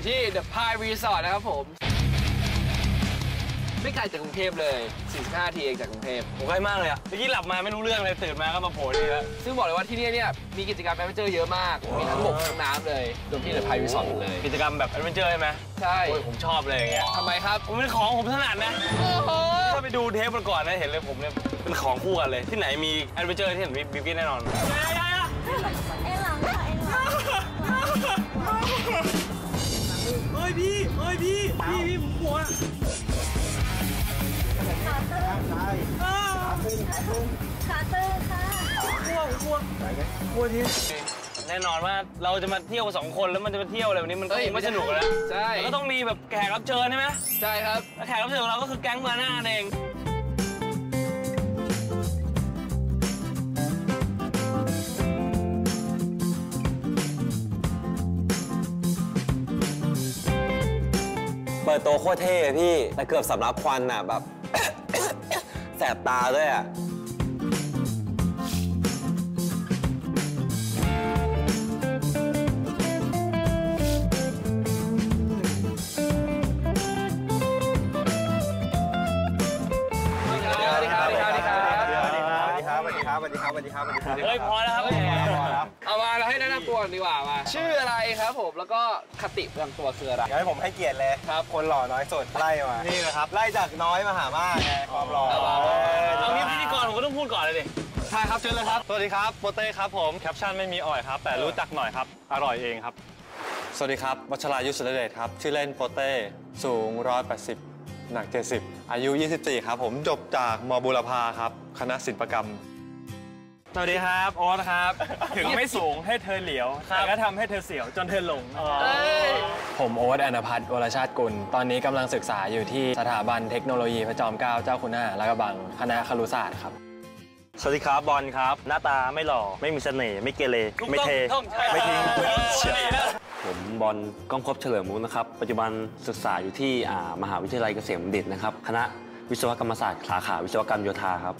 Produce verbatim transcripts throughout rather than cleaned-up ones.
อยู่ที่ The Pie Resort นะครับผมไม่ไกลจากกรุงเทพเลยสี่สิบห้านาทีเองจากกรุงเทพโอ้ใกล้มากเลยอ่ะเมื่อกี้หลับมาไม่รู้เรื่องเลยตื่นมาก็มาโผล่นี่แล้วซึ่งบอกเลยว่าที่นี่เนี่ยมีกิจกรรมแอดเวนเจอร์เยอะมากมีทั้งบกทั้งน้ำเลยรวมที่เดอะไพร์รีสอร์ทเลยกิจกรรมแบบแอดเวนเจอร์ใช่ไหมใช่ผมชอบเลยอย่างเงี้ยทำไมครับผมเป็นของผมถนัดนะถ้าไปดูเทปก่อนนะเห็นเลยผมเนี่ยเป็นของคู่กันเลยที่ไหนมีแอดเวนเจอร์ที่ไหนมีบิวกิ้นแน่นอนเฮ้ยพี่เฮ้ยพี่พี่พี่ผมกลัวขาตึงขาตึงขาตึงค่ะกลัวกลัวกลัวทีแน่นอนว่าเราจะมาเที่ยวสองคนแล้วมันจะมาเที่ยวอะไรแบบนี้มันก็ไม่สนุกแล้วใช่ก็ต้องมีแบบแขกรับเชิญใช่ไหมใช่ครับแล้วแขกรับเชิญของเราก็คือแก๊งมาหน้าเองเปิดโตโคตรเท่พี่แต่เกือบสำลักควันอ่ะแบบแสบตาด้วยอ่ะเฮ้ยพอแล้วครับเอามาเราให้แนะนำตัวดีกว่ามาชื่ออะไรครับผมแล้วก็คติประจำตัวคืออะไรให้ผมให้เกียรติเลยครับคนหล่อน้อยสุดไล่มานี่นะครับไล่จากน้อยมาหามากไงความหล่อตอนนี้พิธีกรผมก็ต้องพูดก่อนเลยดิใช่ครับเชิญเลยครับสวัสดีครับโปเต้ครับผมแคปชั่นไม่มีอ่อยครับแต่รู้จักหน่อยครับอร่อยเองครับสวัสดีครับวัชรายุทธสุรเดชครับชื่อเล่นโปเต้สูงหนึ่งร้อยแปดสิบหนักเจ็ดสิบอายุยี่สิบสี่ครับผมจบจากม.บูรพาครับคณะศิลปกรรมสวัสดีครับโอ๊ตครับถึงไม่สูงให้เธอเหลียวแต่ก็ทำให้เธอเสียวจนเธอหลงผมโอ๊ตอนุพัฒน์วรชาติกุลตอนนี้กำลังศึกษาอยู่ที่สถาบันเทคโนโลยีพระจอมเกล้าเจ้าคุณทหารลาดกระบังคณะครุศาสตร์ครับสวัสดีครับบอลครับหน้าตาไม่หล่อไม่มีเสน่ห์ไม่เกเรไม่เทไม่ทิ้งผมบอลก้องพบเฉลิมมูลนะครับปัจจุบันศึกษาอยู่ที่มหาวิทยาลัยเกษมบัณฑิตนะครับคณะวิศวกรรมศาสตร์สาขาวิศวกรรมโยธาครับ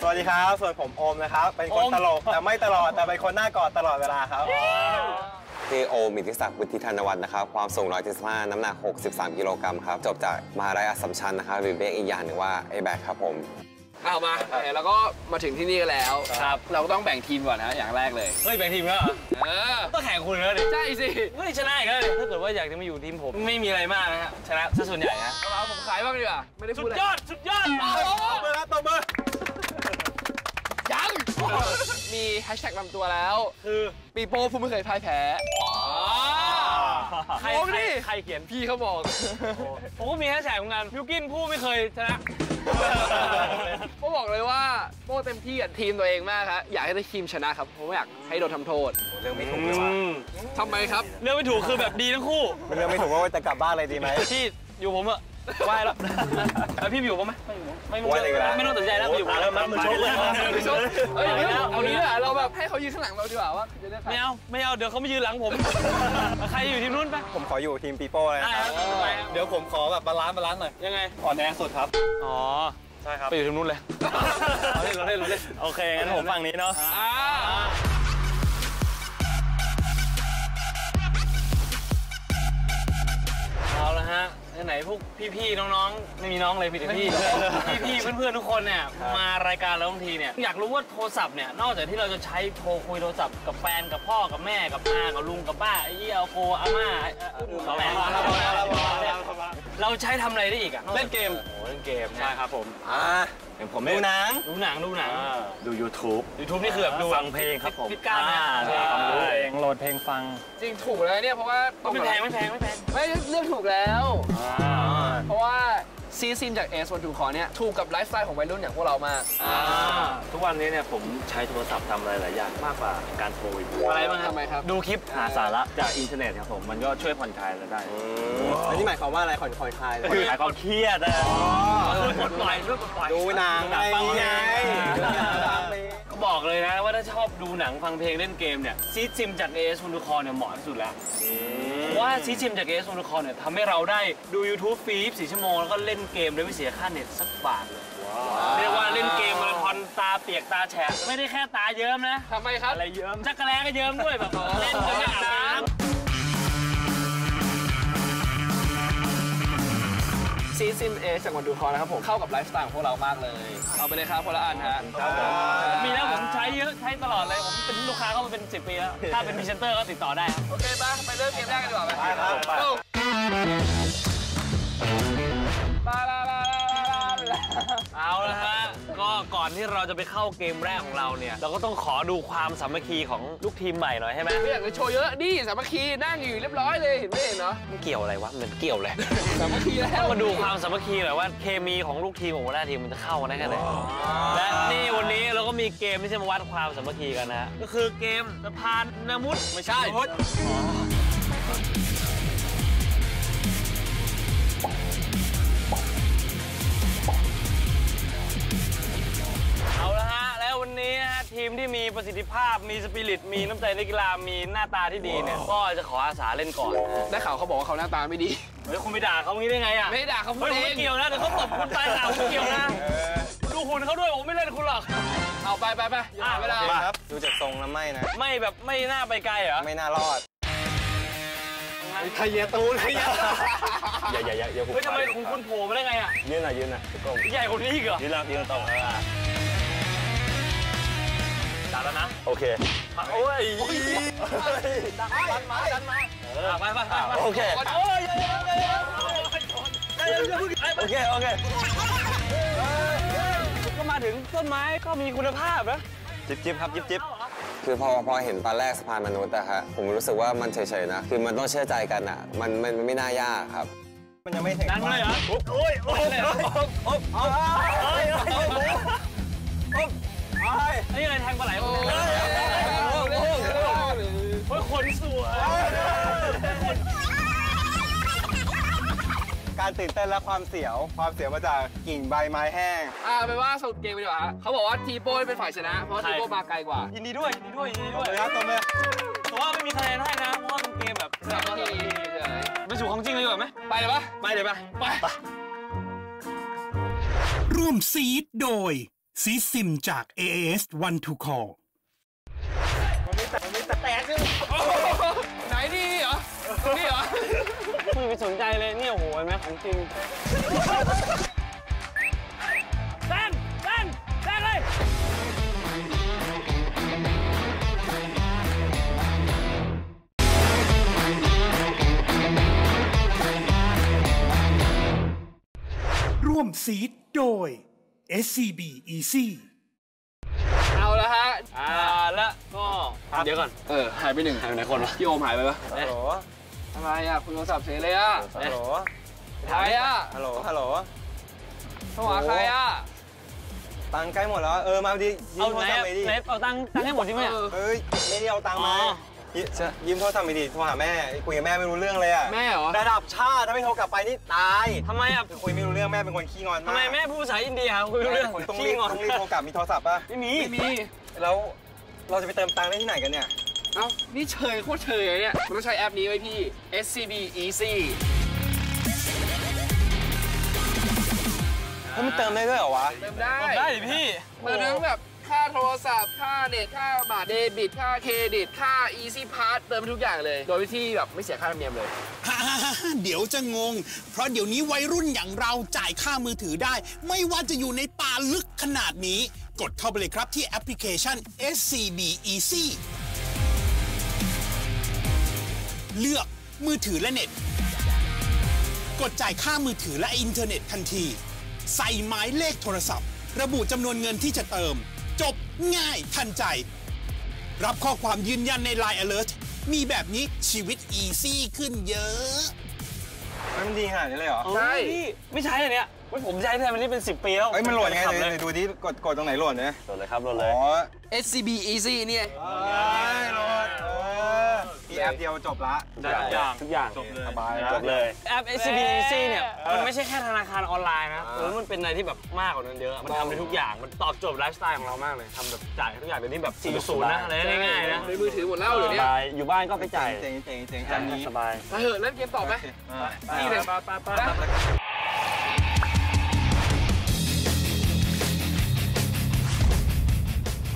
สวัสดีครับส่วนผมโอมนะครับเป็นคนตลกแต่ไม่ตลอดแต่เป็นคนหน้ากอดตลอดเวลาครับที่โอม อิทธิศักดิ์ วุฒิธนวัฒน์นะครับความสูงหนึ่งร้อยเจ็ดสิบห้าน้ำหนักหกสิบสามกิโลกรัมครับจบจากมหาวิทยาลัยอัสสัมชัญนะครับหรือเรียกอีกอย่างหนึ่งว่าไอแบกครับผมเอามาแล้วก็มาถึงที่นี่กันแล้วครับเราก็ต้องแบ่งทีมก่อนนะอย่างแรกเลยเฮ้ยแบ่งทีมแล้วเออต้องแข่งคุณแล้วดิใช่สิไม่ได้ชนะอีกแล้วถ้าเกิดว่าอยากจะมาอยู่ทีมผมไม่มีอะไรมากนะฮะชนะซะส่วนใหญ่ฮะเอาผมขายบ้างดีกว่าไม่ได้พูดอะไรสุดยอดสุดยอดเบอร์ละตัวเบอร์ยังมีแฮชแท็กลำตัวแล้วคือปีโป้ผู้ไม่เคยพ่ายแพ้ใครใครเขียนพี่เขาบอกผมก็มีแฮชแท็กของงานบิวกิ้นผู้ไม่เคยชนะก็บอกเลยว่าโป้เต็มที่กับทีมตัวเองมากครับอยากให้ทีมชนะครับผมไม่อยากให้โดนทำโทษเรื่องไม่ถูกเลยว่าทำไมครับเรื่องไม่ถูกคือแบบดีทั้งคู่เรื่องไม่ถูกว่าจะกลับบ้านอะไรดีไหมที่อยู่ผมอะว่ายแล้วแล้วพี่อยู่ปะไหมไม่รู้ไม่รู้ตัดใจแล้วอยู่ผมแล้วมันชกเลยมันชกเฮ้ยเอานี้อะเราแบบให้เขายืนข้างหลังเราดีกว่าว่าไม่เอาไม่เอาเดี๋ยวเขาไม่ยืนหลังผมใครอยู่ทีมนู้นปะผมขออยู่ทีมปีโป้เลยเดี๋ยวผมขอแบบบาลานซ์บาลานซ์หน่อยยังไงอ่อนแอสุดครับอ๋อใช่ครับไปอยู่ทีมนู้นเลยเราเล่นเราเล่นเราเล่นโอเคงั้นผมฝั่งนี้เนาะเอาละฮะไหนพวกพี่ๆน้องๆไม่มีน้องเลยพี่แต่พี่พี่ๆเพื่อนๆทุกคนเนี่ยมารายการเราบางทีเนี่ยอยากรู้ว่าโทรศัพท์เนี่ยนอกจากที่เราจะใช้โทรคุยโทรศัพท์กับแฟนกับพ่อกับแม่กับอากับลุงกับป้าไอ้เหี้ยโคอาม่าแม่เราใช้ทำอะไรได้อีกอะเล่นเกมโอ้เล่นเกมใช่ครับผมอ่าอย่างผมดูหนังดูหนังดูหนังดู YouTube YouTube นี่คือแบบดูฟังเพลงครับผมพิการอ่ะเพลงโหลดเพลงฟังจริงถูกเลยเนี่ยเพราะว่าไม่แพงไม่แพงไม่แพงไม่เลือกถูกแล้วเพราะว่าซีซิมจาก เอส วัน ทู คอร์ เนี่ยถูกกับไลฟ์สไตล์ของวัยรุ่นอย่างพวกเรามากทุกวันนี้เนี่ยผมใช้โทรศัพท์ทำอะไรหลายอย่างมากกว่าการโทรอะไรบ้างครับดูคลิปหาสาระจากอินเทอร์เน็ตครับผมมันก็ช่วยผ่อนคลายเราได้อันนี้หมายความว่าอะไรผ่อนคลายคลายความเครียดอ๋อปลดปล่อยด้วยปลดปล่อยดูหนังฟังเพลงก็บอกเลยนะว่าถ้าชอบดูหนังฟังเพลงเล่นเกมเนี่ยซีซิมจาก เอส วัน ทู คอร์ เนี่ยเหมาะที่สุดแล้วว่าซีซิมจาก เอส วัน ทู คอร์ เนี่ยทำให้เราได้ดู YouTube ฟรีสี่ชั่วโมงแล้วก็เล่นเกมโดยไม่เสียค่าเน็ตสักบาทเลยเรียกว่าเล่นเกมมาราธอนตาเปียกตาแฉะไม่ได้แค่ตาเยิ้มนะทำไมครับอะไรเยิ้มจักรแลก็เยิ้มด้วยแบบเล่นกันนะ ซีซิมเอจากวันดูคอนะครับผมเข้ากับไลฟ์สไตล์ของพวกเรามากเลยเอาไปเลยครับคนละอันฮะมีแล้วผมใช้เยอะใช้ตลอดเลยผมเป็นลูกค้าเข้ามาเป็นสิบปีแล้วถ้าเป็นพรีเซนเตอร์ก็ติดต่อได้โอเคป่ะไปเริ่มเกมแรกกันดีกว่าไปครับเอาละฮะก็ก่อนที่เราจะไปเข้าเกมแรกของเราเนี่ยเราก็ต้องขอดูความสามัคคีของลูกทีมใหม่หน่อยใช่ไหมไม่อยากจะโชว์เยอะนี่สามัคคีนั่งอยู่เรียบร้อยเลยเห็นไหมเนาะมันเกี่ยวอะไรวะมันเกี่ยวเลยสามัคคีแล้วมาดูความสามัคคีหน่อยว่าเคมีของลูกทีมของหัวหน้าทีมมันจะเข้ากันได้แค่ไหนและนี่วันนี้เราก็มีเกมที่จะมาวัดความสามัคคีกันนะก็คือเกมสะพานนามุดไม่ใช่ทีมที่มีประสิทธิภาพมีสปิริตมีน้ำใจในกีฬามีหน้าตาที่ดีเนี่ยก็จะขออาสาเล่นก่อนได้ข่าวเขาบอกว่าเขาหน้าตาไม่ดีเฮ้ยคุณไปด่าเขางี้ได้ไงอ่ะไม่ด่าเขาพูดเองไม่เกี่ยวนะแต่เขาตบคุณตายหนาวไม่เกี่ยวนะดูหุ่นเขาด้วยผมไม่เล่นคุณหรอกเอาไปไปไปอ่ะไม่ได้ครับดูจากทรงแล้วไม่นะไม่แบบไม่น่าไปไกลเหรอไม่น่ารอดทะเยตูนทะเยตูนอย่าอย่าอย่าอย่าคุณเฮ้ยทำไมคุณคุณโผล่มาได้ไงอ่ะยืนหน่อยยืนหน่อยใหญ่คนนี้เหรอยืนแล้วยืนตรงดันแล้วนะโอเคโอ้ยดันมาดันมาเออไปไปไปโอเคโอ้ยโอเคโอเคก็มาถึงต้นไม้ก็มีคุณภาพนะจิ๊บจิ๊บครับจิ๊บจิ๊บคือพอพอเห็นตอนแรกสะพานมนุษย์อะฮะผมรู้สึกว่ามันเฉยๆนะคือมันต้องเชื่อใจกันอะมันมันไม่น่ายากครับมันยังไม่ถึงดันเลยเหรอโอ้ยโอ้ยโอ้ยไอ้อะไรแทงปลาไหลโอ้ยโอ้ยคนสวยการตื่นเต้นและความเสียวความเสียวมาจากกิ่งใบไม้แห้งอ่าแปลว่าสรุปเกมไปดีกว่าฮะเขาบอกว่าทีโป้เป็นฝ่ายชนะเพราะทีโป้มาไกลกว่ายินดีด้วยยินดีด้วยยินดีด้วยครับตัวเมียแต่ว่าไม่มีคะแนนให้นะเพราะว่าเป็นเกมแบบไม่สู่ของจริงเลยเหรอไหมไปเลยปะไปเลยปะไปร่วมซีดโดยซีซิมจาก เอ เอ เอส One to Call มันไม่แตกมันไม่แตกเลยไหนนี่เหรอนี่เหรอคุณไปสนใจเลยนี่โอ้โหแม่ของจริงเต้นเต้นเต้นเลยร่วมซีดโดยเอส ซี บี Easy เอาละฮะอ่าละก็เดี๋ยวก่อนเออหายไปหนึ่งหายไปไหนคนวะพี่โอมหายไปปะฮัลโหลทำไมอ่ะคุณโทรศัพท์เสียเลยอ่ะฮัลโหลใครอ่ะฮัลโหลฮัลโหลโทรหาใครอ่ะตังค์ใกล้หมดแล้วเออมาดิยืมโทรศัพท์ไปดิเอาตังค์ตังค์ให้หมดใช่ไหมเฮ้ยไม่ได้เอาตังค์มายืมโทรศัพท์ไปดิโทรหาแม่คุยกับแม่ไม่รู้เรื่องเลยอ่ะแม่เหรอระดับชาติถ้าไม่โทรกลับไปนี่ตายทำไมอ่ะคุยไม่รู้เรื่องแม่เป็นคนขี้งอนทำไมแม่พูดภาษาอินเดียคุยไม่รู้เรื่องต้องรีบต้องรีบโทรกลับมีโทรศัพท์ป่ะไม่มีไม่มีแล้วเราจะไปเติมตังค์ได้ที่ไหนกันเนี่ยเอ้านี่เฉยโคตรเฉยเนี่ยมันต้องใช้แอปนี้ไว้พี่ เอส ซี บี Easy แล้วมันเติมได้ด้วยเหรอวะเติมได้ได้ดิพี่มาเติมแบบค่าโทรศัพท์ค่าเน็ตค่าบัตรเดบิตค่าเครดิตค่า Easy Pass เติมทุกอย่างเลยโดยที่แบบไม่เสียค่าธรรมเนียมเลยเดี๋ยวจะงงเพราะเดี๋ยวนี้วัยรุ่นอย่างเราจ่ายค่ามือถือได้ไม่ว่าจะอยู่ในป่าลึกขนาดนี้กดเข้าไปเลยครับที่แอปพลิเคชัน เอส ซี บี Easy เลือกมือถือและเน็ตกดจ่ายค่ามือถือและอินเทอร์เน็ตทันทีใส่หมายเลขโทรศัพท์ระบุจำนวนเงินที่จะเติมจบง่ายทันใจรับข้อความยืนยันใน ไลน์ Alert มีแบบนี้ชีวิตอีซี่ขึ้นเยอะมันดีขนาดนี้เลยเหรอใช่ไม่ใช่เลยเนี่ยผมใช้แทนมันนี่เป็นสิบปีแล้วไอ้มันหล่นไงเลยดูดิกดกดตรงไหนหล่นเนี่ยหล่นเลยครับหล่นเลยอ๋อ เอส ซี บี Easy เนี่ยโอ้ยหล่นเออแอปเดียวจบละทุกอย่างทุกอย่างจบเลยสบายจบเลยแอป เอส ซี บี Easy เนี่ยมันไม่ใช่แค่ธนาคารออนไลน์นะมันเป็นอะไรที่แบบมากกว่านั้นเยอะมันทำได้ทุกอย่างมันตอบโจทย์ไลฟ์สไตล์ของเรามากเลยทำแบบจ่ายทุกอย่างเดี๋ยวนี้แบบสี่ศูนย์นะอะไรง่ายๆนะในมือถือหมดแล้วหรือเนี่ยอยู่บ้านก็ไปจ่ายเจ๋งเจ๋งเจ๋งจันนี้สบายไปเถอะเล่นเกมต่อไหมนี่เลย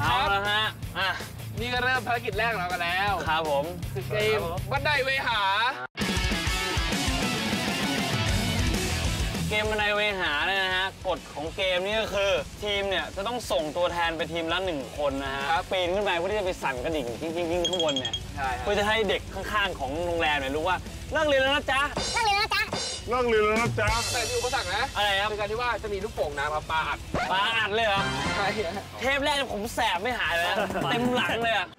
เอาละฮะอ่ะนี่ก็เริ่มภารกิจแรกเรากันแล้วครับผมเกมบันไดเวหา เกมบันไดเวหาเนี่ยนะฮะกฎของเกมนี่ก็คือทีมเนี่ยจะต้องส่งตัวแทนไปทีมละหนึ่งคนนะฮะปีนขึ้นไปเพื่อที่จะไปสั่นกระดิ่งจริงๆข้างบนเนี่ยเพื่อจะให้เด็กข้างๆของโรงแรมเนี่ยรู้ว่าเลิกเรียนแล้วนะจ๊ะเลิกเรียนแล้วนะจ๊ะเลิกเรียนแล้วนะจ๊ะแต่มีอุปสรรคนะอะไรครับเป็นการที่ว่าจะมีลูกโป่งน้ำมาปาอัดปาอัดเลยเหรอใช่เทปแรกผมแสบไม่หายเลยเต็มหลังเลยอะค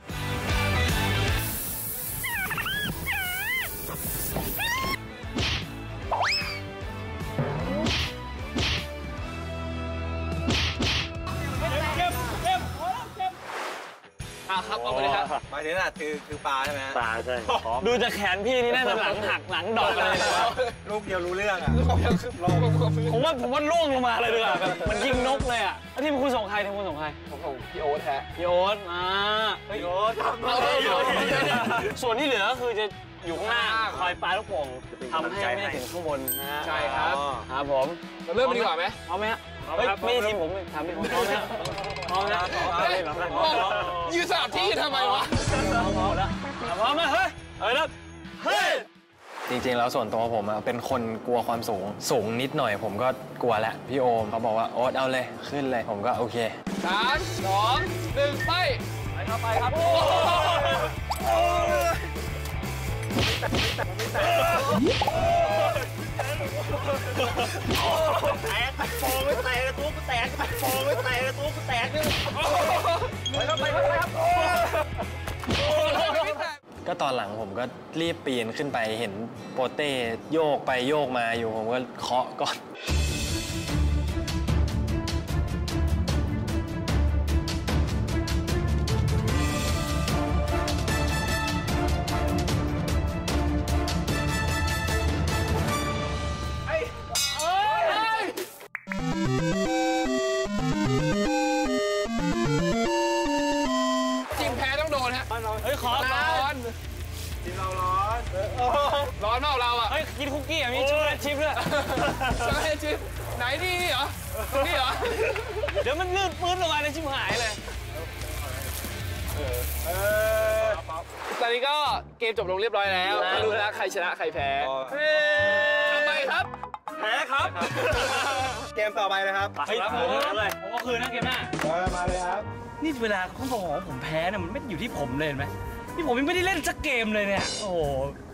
รับเอาไปเลยครับหมายถึงน่ะคือคือปลาใช่ไหมปลาใช่ดูจากแขนพี่นี่น่าจะหลังหักหลังดอกเลยลูกเดียวรู้เรื่องอ่ะผมว่าผมว่าล่วงลงมาเลยดีกว่ามันยิงนกเลยอ่ะที่คุณส่งใครที่คุณส่งใครผมส่งพี่โอ๊ตฮะพี่โอ๊ตอ่าพี่โอ๊ตส่วนที่เหลือก็คือจะอยู่ข้างหน้าคอยปลาลูกโป่งทำให้ไม่ถึงข้างบนนะใช่ครับครับผมเริ่มดีกว่าไหมเอาไหมฮะไม่ทีมผมถามพี่ผมเอาไหมพร้อมแล้วยืนสามที่ทำไมวะพร้อมแล้วพร้อมแล้วเฮ้ยเฮ้ยเฮ้ยจริงๆแล้วส่วนตัวผมเป็นคนกลัวความสูงสูงนิดหน่อยผมก็กลัวแหละพี่โอมเขาบอกว่าโอ๊ตเอาเลยขึ้นเลยผมก็โอเคสามสองหนึ่งไปไปครับไปครับแตกไปโฟไม่แตกนะตัวกูแตกไปโฟไม่แตกนะตัวกูแตกนี่ไปแล้วไปแล้วครับก็ตอนหลังผมก็รีบปีนขึ้นไปเห็นโปเต้โยกไปโยกมาอยู่ผมก็เคาะก่อนกินคุกกี้อ่ะมีช็อกโกแลตชิพด้วยช็อกโกแลตชิพไหนนี่นี่เหรอนี่เหรอเดี๋ยวมันลื่นปื้นลงมาเลยชิบหายเลยตอนนี้ก็เกมจบลงเรียบร้อยแล้วรู้แล้วใครชนะใครแพ้ทำไมครับแพ้ครับเกมต่อไปนะครับเฮ้ยผมเลยผมก็คืนนะเกมหน้ามาเลยครับนี่เวลาเขาบอกว่าผมแพ้เนี่ยมันไม่อยู่ที่ผมเลยเห็นไหมนี่ผมยังไม่ได้เล่นสักเกมเลยเนี่ยโอ้โห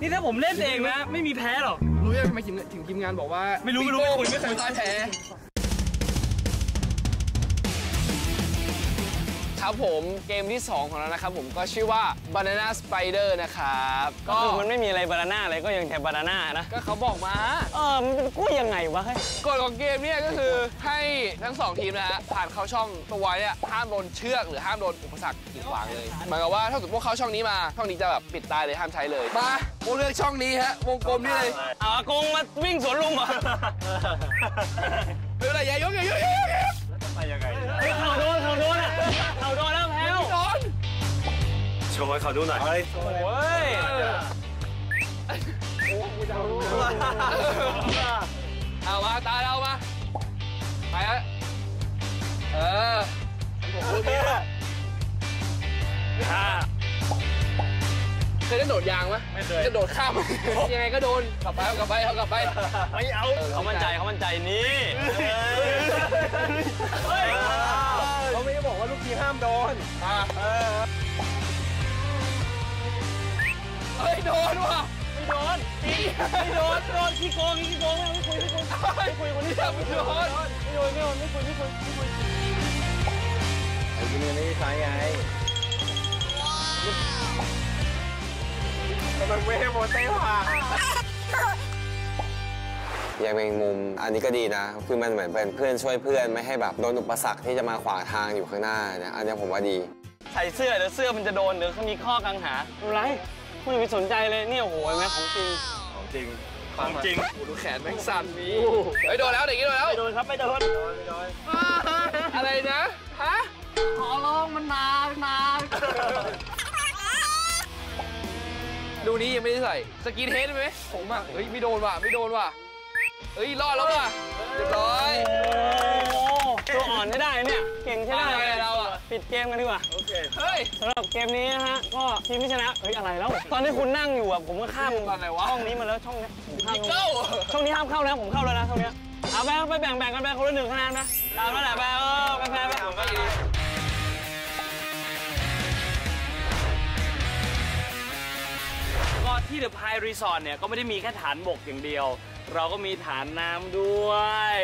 นี่ถ้าผมเล่นเองนะไม่มีแพ้หรอกรู้ยังทำไมถึงทีมงานบอกว่าไม่รู้ไม่รู้คุณไม่เคยพ่ายแพ้ครับผมเกมที่สองของเรานะครับผมก็ชื่อว่า Banana Spider นะครับก็คือมันไม่มีอะไรบานาน่าอะไรก็ยังแต่บานาน่านะก็เขาบอกมาเออมันเป็นกู้ยังไงวะกฎของเกมเนี่ยก็คือให้ทั้งสองทีมนะฮะผ่านเข้าช่องตัวเนี่ยห้ามโดนเชือกหรือห้ามโดนอุปสรรคกีดขวางเลยหมายความว่าถ้าสมมติพวกเขาช่องนี้มาช่องนี้จะแบบปิดตายเลยห้ามใช้เลยมาพวกเลือกช่องนี้ฮะวงกลมนี่เลยอากงมาวิ่งสวนลุมอ่ะเรื่องอะไรยายยกยายยกแล้วไปยังไงเข่าโดนเข่าโดนอ่ะเข่าโดนแล้วแพ้วโชว์ให้เขาดูหน่อยโอ้ยเอามาตาเรามาไปฮะเออเคยได้โดดยางไหมไม่เคยจะโดดข้ามยังไงก็โดนกลับไปกลับไปเอากลับไปไม่เอาเขามั่นใจเขามั่นใจนี่เขาไม่ได้บอกว่าลูกทีมห้ามโดนเฮ้ยโดนว่ะไม่โดนตีไม่โดนโดนขี้โกงขี้โกงไม่คุยไม่คุยไม่คุยคนนี้จะไม่โดนไม่โดนไม่โดนไม่คุยไม่คุยไม่คุยไอ้คนนี้ใช้ไงกำลังไม่ให้โมเต้ผ่านอย่างแมงมุมอันนี้ก็ดีนะคือมันเหมือนเป็นเพื่อนช่วยเพื่อนไม่ให้แบบโดนอุปสรรคที่จะมาขวางทางอยู่ข้างหน้าเนี่ยอันนี้ผมว่าดีใส่เสื้อเดี๋ยวเสื้อมันจะโดนเดี๋ยวเขามีข้อกังขาอะไรคุณอย่าไปสนใจเลยเนี่ยโอ้โหแม่ของจริงของจริงของจริงดูแขนแม่งสั่นนี้ไปโดนแล้วเด็กนี้โดนแล้วไปโดนครับไปโดนอะไรนะฮะขอร้องมันนานนานดูนี้ยังไม่ได้ใส่สกินเฮดไหมผมอ่ะเฮ้ยไม่โดนว่ะไม่โดนว่ะเฮ้ยรอดแล้วว่ะเรียบร้อยตัวอ่อนใช่ได้เนี่ยเก่งใช่ได้เราอ่ะปิดเกมกันดีกว่าโอเคเฮ้ยสำหรับเกมนี้นะฮะก็ทีมที่ชนะเฮ้ยอะไรแล้วตอนที่คุณนั่งอยู่อ่ะผมก็ข้ามตอนไหนวะช่องนี้มาแล้วช่องนี้ผมข้ามช่องนี้ห้ามเข้านะผมเข้าแล้วนะช่องนี้ เอาไปไปแบ่งแบ่งกันไปคนละหนึ่งคะแนนไหมเอาแล้วแหละไปเออไปไปไปเอาไปดีก็ที่เดอะพายรีสอร์ทเนี่ยก็ไม่ได้มีแค่ฐานบกอย่างเดียวเราก็มีฐานน้ำด้วย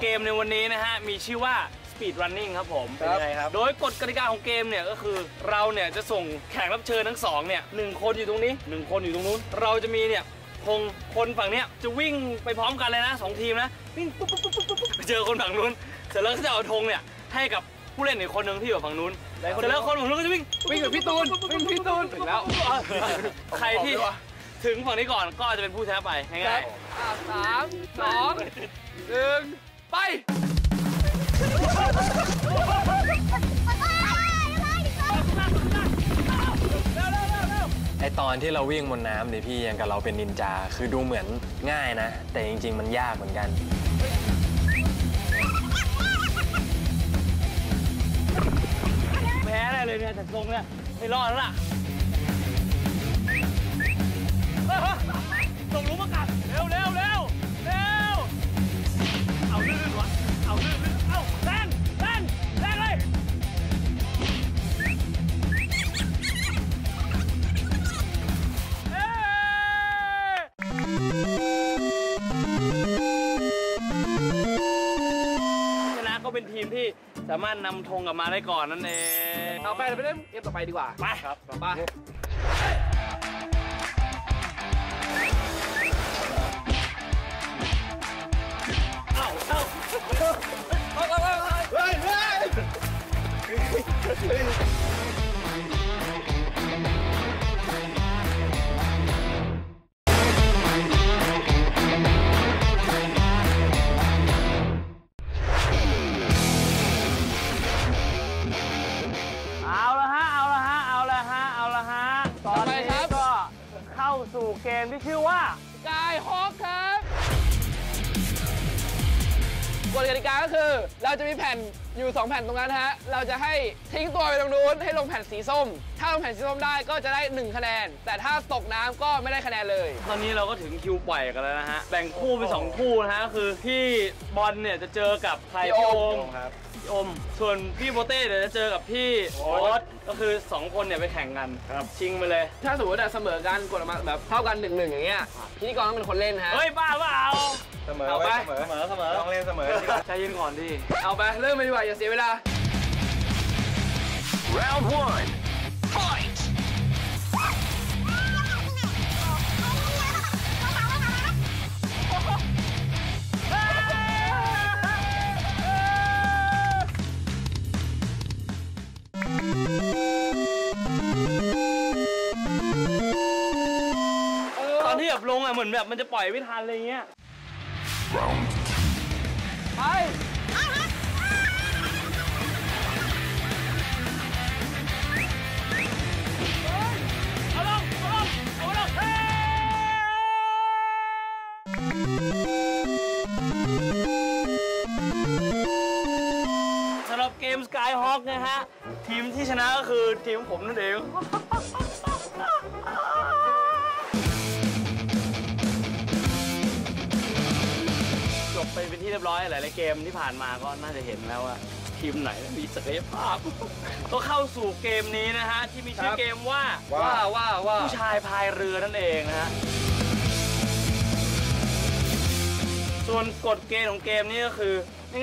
เกมในวันนี้นะฮะมีชื่อว่าSpeed Running ครับผมเป็นไงครับโดยกฎกติกาของเกมเนี่ยก็คือเราเนี่ยจะส่งแขกรับเชิญทั้งสองเนี่ยหนึ่งคนอยู่ตรงนี้หนึ่งคนอยู่ตรงนู้นเราจะมีเนี่ยคงคนฝั่งเนี้ยจะวิ่งไปพร้อมกันเลยนะสองทีมนะวิ่งปุ๊บปุ๊บปุ๊บปุ๊บไปเจอคนฝั่งนู้นเสร็จแล้วก็จะเอาธงเนี่ยให้กับผู้เล่นอีกคนหนึ่งที่อยู่ฝั่งนู้นเสร็จแล้วคนฝั่งนู้นก็จะวิ่งวิ่งกับพี่ตูนวิ่งพี่ตูนถึงแล้วใครที่ถึงฝั่งนี้ก่อนก็จะเป็นผู้ชนะไปง่ายๆสามสองหนึ่งไปไอตอนที่เราวิ่งบนน้ำเนี่ยพี่ยังกับเราเป็นนินจาคือดูเหมือนง่ายนะแต่จริงๆมันยากเหมือนกันแพ้ได้เลยเนี่ยแต่ตรงเนี่ยไม่รอดแล้วล่ะตรงลุมอากาศเร็วเร็วเร็วเร็วเอาลื่นวะเอาลื่นเอาแรงแรงแรงเลยชนะก็เป็นทีมที่สามารถนำธงกลับมาได้ก่อนนั่นเองเอาไปไปเล่นเกมต่อไปดีกว่าไปครับไปเอาละฮะเอาละฮะเอาละฮะเอาละฮะตอนนี้ก็เข้าสู่เกมที่ชื่อว่ากายฮอกครับกฎกติกาก็คือเราจะมีแผ่นอยู่สองแผ่นตรงนั้นฮะเราจะให้ทิ้งตัวไปตรงนู้นให้ลงแผ่นสีส้มถ้าลงแผ่นสีส้มได้ก็จะได้หนึ่งคะแนนแต่ถ้าตกน้ำก็ไม่ได้คะแนนเลยตอนนี้เราก็ถึงคิวปล่อยกันแล้วนะฮะแบ่งคู่เป็นสองคู่นะฮะคือพี่บอลเนี่ยจะเจอกับใครพี่โอมครับพี่โอมส่วนพี่โบเต้เนี่ยจะเจอกับพี่โอ๊ตก็คือสองคนเนี่ยไปแข่งกันครับชิงไปเลยถ้าสมมติเสมอกันกดออกมาแบบเท่ากันหนึ่งหนึ่งอย่างเงี้ยพิธีกรต้องเป็นคนเล่นฮะเฮ้ยบ้าเปล่าเสมอเอาไปเสมอเสมอเสมอลองเล่นเสมอใจเย็นก่อนดิเอาไปเริ่มไปดีกว่าอย่าเสียเวลา round one fight ตอนที่แบบลงอ่ะเหมือนแบบมันจะปล่อยไม่ทันอะไรเงี้ยไปเอาลงเอาลงเอาลงเฮ้ยสำหรับเกม Skyhawk นะฮะทีมที่ชนะก็คือทีมผมนั่นเองไปเป็นที่เรียบร้อยหลายๆเกมที่ผ่านมาก็น่าจะเห็นแล้วว่าทีมไหนมีศักยภาพก็เข้าสู่เกมนี้นะฮะที่มีชื่อเกมว่าว่าว่าว่าผู้ชายพายเรือนั่นเองนะฮะส่วนกฎเกณฑ์ของเกมนี้ก็คือ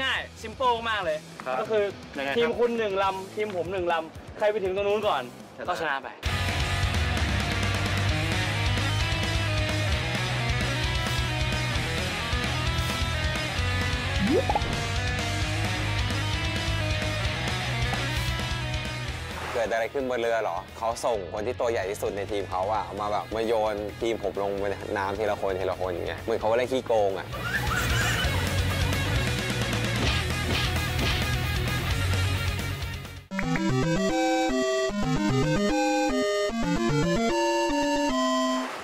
ง่ายๆซิมเปิลมากเลยก็คือทีมคุณหนึ่งลำทีมผมหนึ่งลำใครไปถึงตรงนู้นก่อนก็ชนะไปเกิดอะไรขึ้นบนเรือเหรอเขาส่งคนที่ตัวใหญ่ที่สุดในทีมเขาอะมาแบบมาโยนทีมผมลงไปน้ำทีละคนทีละคนอย่างเงี้ยเหมือนเขาเล่นขี้โกงอ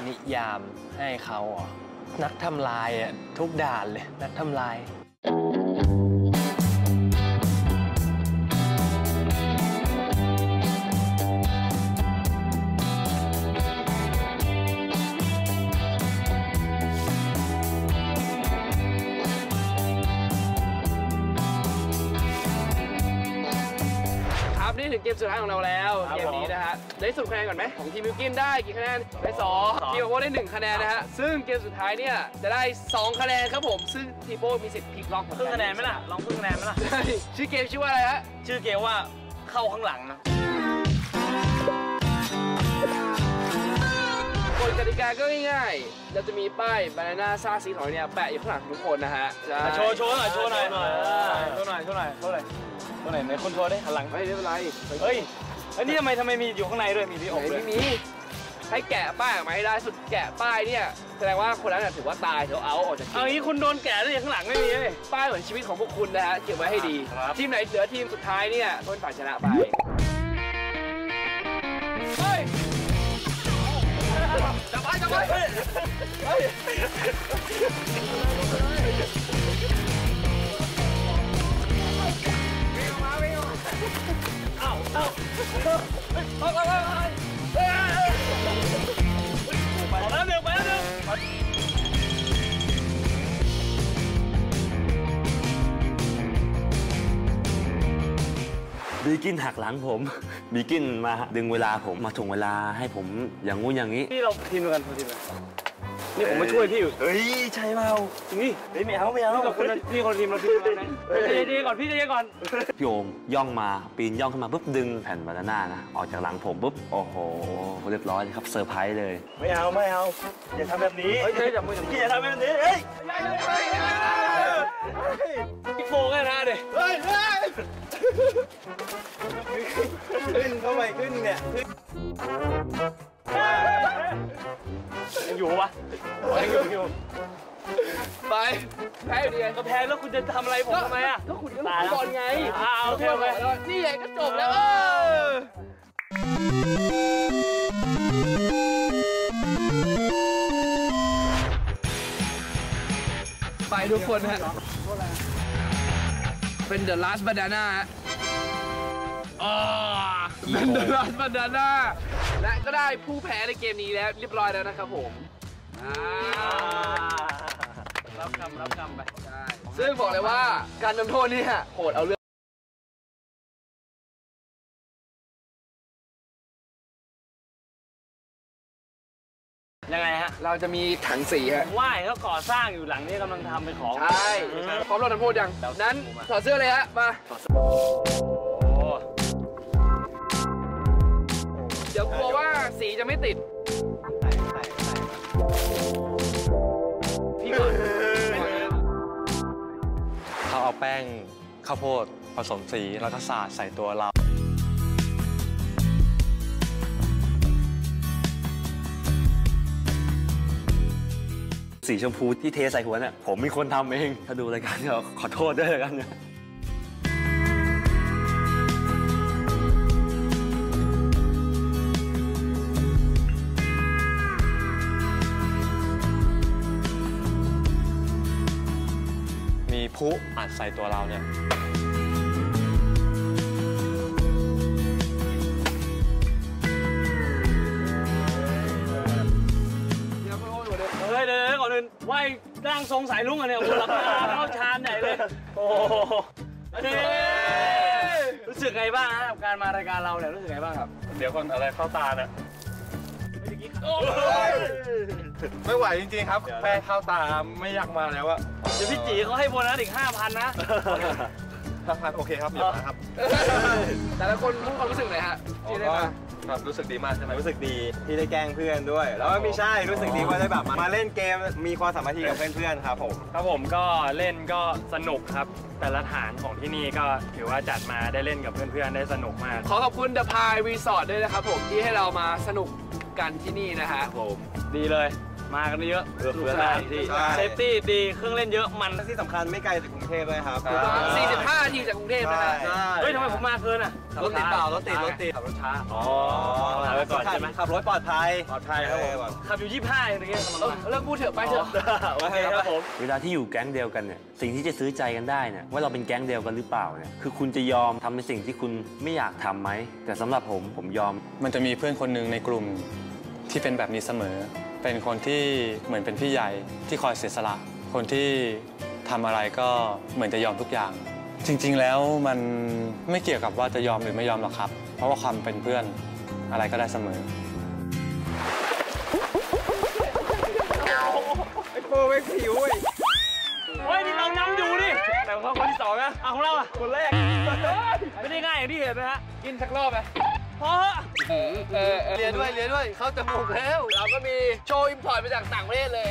ะนิยามให้เขาอ๋อนักทำลายอะทุกด่านเลยนักทำลาย ครับนี่ถึงเกมสุดท้ายของเราแล้วเกมนี้นะฮะได้สุดคะแนนก่อนไหมของทีมมิวกินได้กี่คะแนนได้สองทีมโป้ได้หนึ่งคะแนนนะฮะซึ่งเกมสุดท้ายเนี่ยจะได้สองคะแนนครับผมซึ่งทีมโป้มีสิทธิ์พลิกล็อกครึ่งคะแนนไหมล่ะลองครึ่งคะแนนไหมล่ะชื่อเกมชื่อว่าอะไรฮะชื่อเกมว่าเข้าข้างหลังนะกติกาก็ง่ายๆเราจะมีป้าย Banana ซ่าสีของเนี่ยแปะอยู่ข้างหลังทุกคนนะฮะโชว์โชว์หน่อยโชว์หน่อยโชว์หน่อยโชว์หน่อยโชว์หน่อยโชว์หน่อยโชว์หน่อยไหนคนโชว์ได้หันหลังไม่ได้เป็นไรเฮ้ยอันนี้ทำไมทำไมมีอยู่ข้างในด้วยมีที่ออกเลยไม่มีให้แกะป้ายออกมาให้ได้สุดแกะป้ายเนี่ยแสดงว่าคนนั้นถือว่าตายเดี๋ยวเอาออกจากทีมเอางี้คุณโดนแกะด้วยข้างหลังไม่มีเลยป้ายเหมือนชีวิตของพวกคุณนะฮะเก็บไว้ให้ดีทีมไหนเหลือทีมสุดท้ายเนี่ยต้นฝ่ายชนะไปจับไปจับไปเฮ้ยเฮ้ยวิ่งออกมาวิ่งออกมาเอ้าเอ้าเฮ้ยไปไปไปออกแล้วเดี๋ยวไปแล้วเดี๋ยวบีกินหักหลังผมบีกินมาดึงเวลาผมมาถ่วงเวลาให้ผมอย่างงู้นอย่างนี้พี่เราทีมกันทีมกันนี่ผมมาช่วยพี่อยู่เฮ้ยใช่เปล่านี่เฮ้ยไม่เอาไม่เอาพี่คนทีมเราทีมกันนะพี่ดีก่อนพี่ดีก่อนพี่โอมย่องมาปีนย่องขึ้นมาปุ๊บดึงแผ่นบานาน่านะออกจากหลังผมปุ๊บโอ้โหเรียบร้อยครับเซอร์ไพรส์เลยไม่เอาไม่เอาอย่าทำแบบนี้เฮ้ยอย่ามือพี่อย่าทำแบบนี้เฮ้ยโฟกันนะเด็กขึ้นเข้าไปขึ้นเนี่ยยังอยู่ปะยังอยู่ไปแพ้ดีก็แพ้แล้วคุณจะทำอะไรผมทำไมอ่ะก็คุณก็ตอนไงอ้าวเท่าไหร่นี่ไงก็จบแล้วไปทุกคนฮะเป็น The Last Banana ฮะเป็น The Last Banana และก็ได้ผู้แพ้ในเกมนี้แล้วเรียบร้อยแล้วนะครับผมรับคำรับคำไปซึ่งบอกเลยว่าการทำโทษนี่โหดเอาเรื่องยังไงฮะเราจะมีถังสีฮะว่ายแล้วก่อสร้างอยู่หลังนี้กำลังทำเป็นของใช่พร้อมเราทำโทษยังนั้นถอดเสื้อเลยฮะมาเดี๋ยวกลัวว่าสีจะไม่ติดพี่ก่อนเขาเอาแป้งข้าวโพดผสมสีแล้วก็สาดใส่ตัวเราสีชมพูที่เทใส่หัวเนี่ยผมมีคนทำเองถ้าดูรายการเราขอโทษด้วยกันนะมีผู้อัดใส่ตัวเราเนี่ยว่ายร่างทรงสายลุงอะเนี่ยโอ้โหหลับตาเข้าชานใหญ่เลยโอ้โหรู้สึกไงบ้างกับการมารายการเราเนี่ยรู้สึกไงบ้างครับเดี๋ยวก่อนอะไรเข้าตาเนี่ยไม่ไหวจริงๆครับแพ้เข้าตาไม่อยากมาแล้วอะเดี๋ยวพี่จีเขาให้โบนัสอีก ห้าพัน นะ ห้าพัน โอเคครับอย่ามาครับแต่ละคนพูดความรู้สึกหน่อยฮะที่ได้มาครับรู้สึกดีมากใช่ไหมรู้สึกดีที่ได้แกล้งเพื่อนด้วยแล้วไม่ใช่รู้สึกดีว่าได้แบบมาเล่นเกมมีความสามัคคีกับเพื่อนๆครับผมครับผมก็เล่นก็สนุกครับแต่ละฐานของที่นี่ก็ถือว่าจัดมาได้เล่นกับเพื่อนๆได้สนุกมากขอขอบคุณเดอะพายรีสอร์ทด้วยนะครับผมที่ให้เรามาสนุกกันที่นี่นะฮะผมดีเลยมากันเยอะเพื่อนที่เซฟตี้ดีเครื่องเล่นเยอะมันที่สำคัญไม่ไกลจากกรุงเทพเลยครับสี่สิบห้านาทีจากกรุงเทพนะเฮ้ยทำไมผมมาเกินอ่ะรถติดเปล่ารถติดรถติดขับรถช้าอ๋อขับไปก่อนใช่ไหมขับรถปลอดภัยปลอดภัยครับผมขับอยู่ยี่สิบห้าอย่างเงี้ยเลิกพูดเถอะไปเถอะโอเคครับผมเวลาที่อยู่แก๊งเดียวกันเนี่ยสิ่งที่จะซื้อใจกันได้เนี่ยว่าเราเป็นแก๊งเดียวกันหรือเปล่าเนี่ยคือคุณจะยอมทำในสิ่งที่คุณไม่อยากทำไหมแต่สำหรับผมผมยอมมันจะมีเพื่อนคนหนึ่งในกลุ่มที่เป็นแบบนี้เสมอเป็นคนที่เหมือนเป็นพี่ใหญ่ที่คอยเสียสละคนที่ทำอะไรก็เหมือนจะยอมทุกอย่าง จริงๆแล้วมันไม่เกี่ยวกับว่าจะยอมหรือไม่ยอมหรอกครับเพราะว่าความเป็นเพื่อนอะไรก็ได้เสมอไอ้โป้ไม่ผิวเว้ยเฮ้ยนี่เราน้ำอยู่นี่แต่ของเขาคนที่สองนะเอาของเราอ่ะคนแรกไม่ได้ง่ายอย่างที่เห็นนะฮะกินสักรอบไหมพอเออเรียนด้วยเรียนด้วยเข้าจมูกแล้วเราก็มีโชว์อิมพอร์ตมาจากต่างประเทศเลย